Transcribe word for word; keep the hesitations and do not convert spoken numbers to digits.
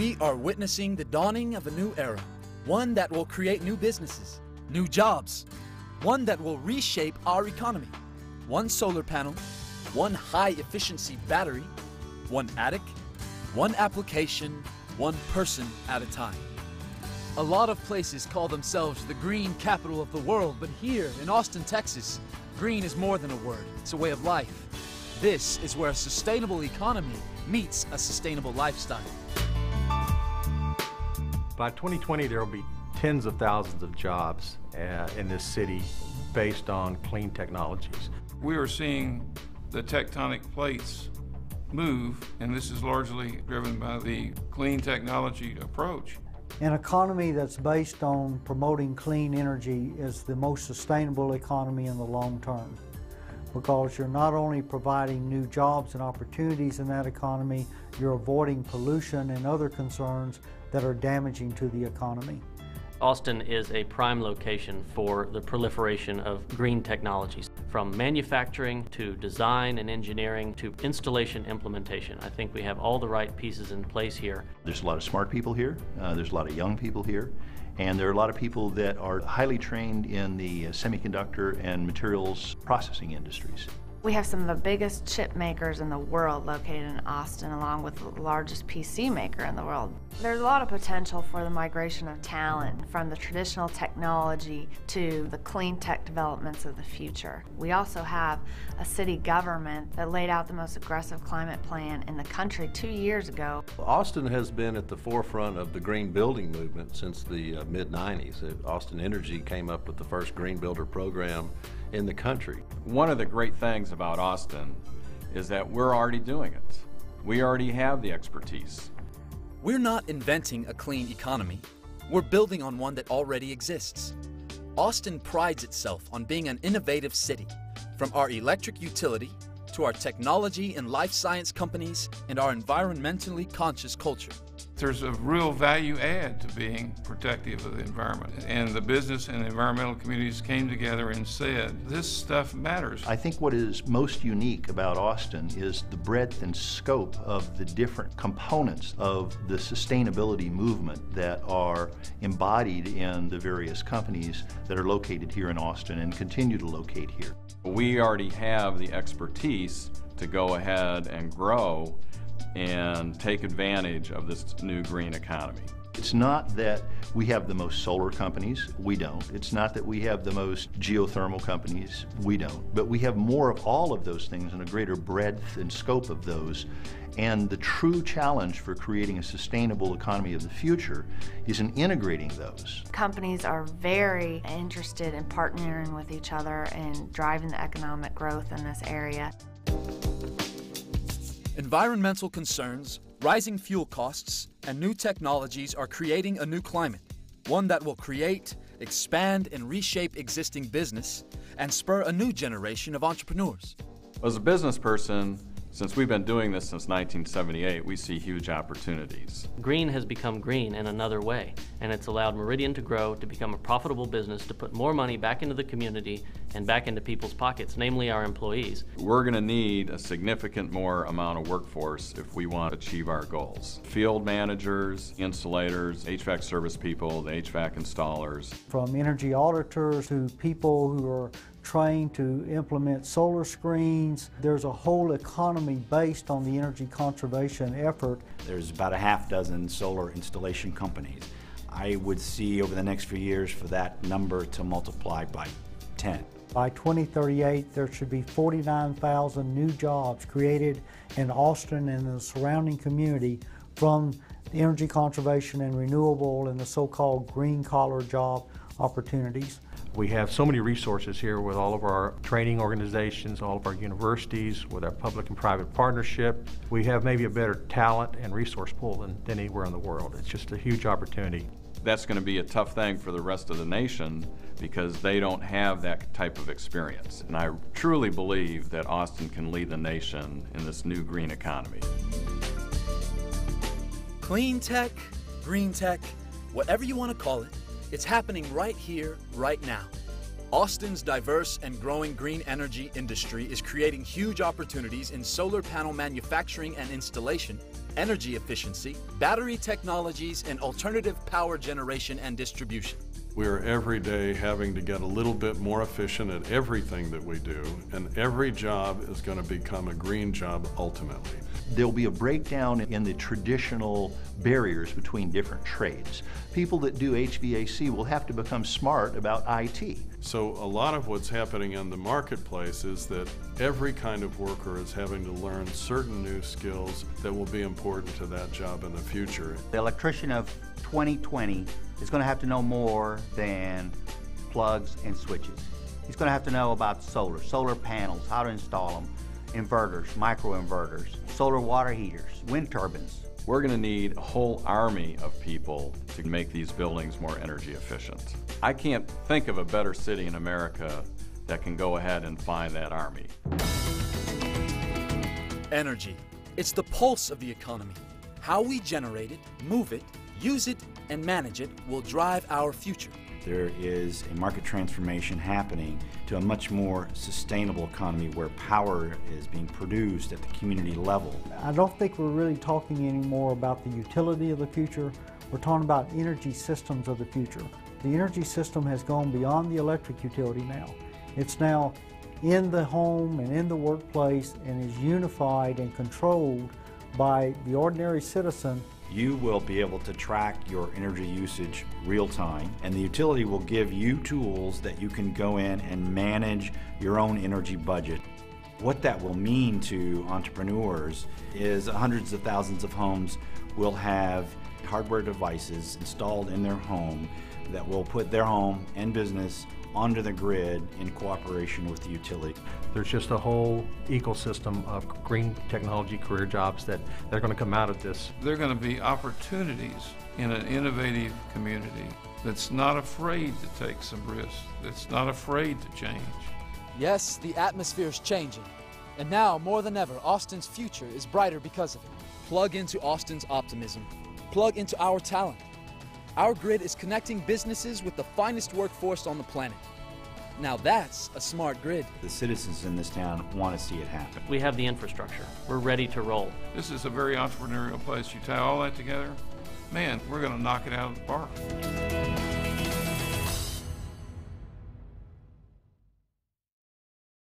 We are witnessing the dawning of a new era, one that will create new businesses, new jobs, one that will reshape our economy. One solar panel, one high-efficiency battery, one attic, one application, one person at a time. A lot of places call themselves the green capital of the world, but here in Austin, Texas, green is more than a word, it's a way of life. This is where a sustainable economy meets a sustainable lifestyle. By twenty twenty, there will be tens of thousands of jobs uh, in this city based on clean technologies. We are seeing the tectonic plates move, and this is largely driven by the clean technology approach. An economy that's based on promoting clean energy is the most sustainable economy in the long term, because you're not only providing new jobs and opportunities in that economy, you're avoiding pollution and other concerns that are damaging to the economy. Austin is a prime location for the proliferation of green technologies, from manufacturing to design and engineering to installation implementation. I think we have all the right pieces in place here. There's a lot of smart people here, uh, there's a lot of young people here, and there are a lot of people that are highly trained in the semiconductor and materials processing industries. We have some of the biggest chip makers in the world located in Austin, along with the largest P C maker in the world. There's a lot of potential for the migration of talent from the traditional technology to the clean tech developments of the future. We also have a city government that laid out the most aggressive climate plan in the country two years ago. Austin has been at the forefront of the green building movement since the uh, mid nineties. Austin Energy came up with the first Green Builder program in the country. One of the great things about Austin is that we're already doing it. We already have the expertise. We're not inventing a clean economy. We're building on one that already exists. Austin prides itself on being an innovative city. From our electric utility to our technology and life science companies and our environmentally conscious culture. There's a real value add to being protective of the environment. And the business and the environmental communities came together and said, this stuff matters. I think what is most unique about Austin is the breadth and scope of the different components of the sustainability movement that are embodied in the various companies that are located here in Austin and continue to locate here. We already have the expertise to go ahead and grow and take advantage of this new green economy. It's not that we have the most solar companies, we don't. It's not that we have the most geothermal companies, we don't. But we have more of all of those things and a greater breadth and scope of those. And the true challenge for creating a sustainable economy of the future is in integrating those. Companies are very interested in partnering with each other and driving the economic growth in this area. Environmental concerns, rising fuel costs, and new technologies are creating a new climate, one that will create, expand, and reshape existing business and spur a new generation of entrepreneurs. As a business person, since we've been doing this since nineteen seventy-eight, we see huge opportunities. Green has become green in another way, and it's allowed Meridian to grow, to become a profitable business, to put more money back into the community and back into people's pockets, namely our employees. We're going to need a significant more amount of workforce if we want to achieve our goals. Field managers, insulators, H V A C service people, the H V A C installers. From energy auditors to people who are trained to implement solar screens. There's a whole economy based on the energy conservation effort. There's about a half dozen solar installation companies. I would see over the next few years for that number to multiply by ten. By twenty thirty-eight, there should be forty-nine thousand new jobs created in Austin and the surrounding community from the energy conservation and renewable and the so-called green-collar job opportunities. We have so many resources here with all of our training organizations, all of our universities, with our public and private partnership. We have maybe a better talent and resource pool than, than anywhere in the world. It's just a huge opportunity. That's going to be a tough thing for the rest of the nation because they don't have that type of experience. And I truly believe that Austin can lead the nation in this new green economy. Clean tech, green tech, whatever you want to call it, it's happening right here, right now. Austin's diverse and growing green energy industry is creating huge opportunities in solar panel manufacturing and installation, energy efficiency, battery technologies, and alternative power generation and distribution. We are every day having to get a little bit more efficient at everything that we do, and every job is going to become a green job ultimately. There'll be a breakdown in the traditional barriers between different trades. People that do H V A C will have to become smart about I T. So a lot of what's happening in the marketplace is that every kind of worker is having to learn certain new skills that will be important to that job in the future. The electrician of twenty twenty is going to have to know more than plugs and switches. He's going to have to know about solar, solar panels, how to install them, inverters, microinverters, solar water heaters, wind turbines. We're going to need a whole army of people to make these buildings more energy efficient. I can't think of a better city in America that can go ahead and find that army. Energy. It's the pulse of the economy. How we generate it, move it, use it, and manage it will drive our future. There is a market transformation happening to a much more sustainable economy where power is being produced at the community level. I don't think we're really talking anymore about the utility of the future. We're talking about energy systems of the future. The energy system has gone beyond the electric utility now. It's now in the home and in the workplace and is unified and controlled by the ordinary citizen. You will be able to track your energy usage real time, and the utility will give you tools that you can go in and manage your own energy budget. What that will mean to entrepreneurs is hundreds of thousands of homes will have hardware devices installed in their home that will put their home and business onto the grid in cooperation with the utility. There's just a whole ecosystem of green technology career jobs that they're going to come out of this. They're going to be opportunities in an innovative community that's not afraid to take some risks, that's not afraid to change. Yes, the atmosphere is changing. And now, more than ever, Austin's future is brighter because of it. Plug into Austin's optimism. Plug into our talent. Our grid is connecting businesses with the finest workforce on the planet. Now that's a smart grid. The citizens in this town want to see it happen. We have the infrastructure. We're ready to roll. This is a very entrepreneurial place. You tie all that together, man, we're going to knock it out of the park.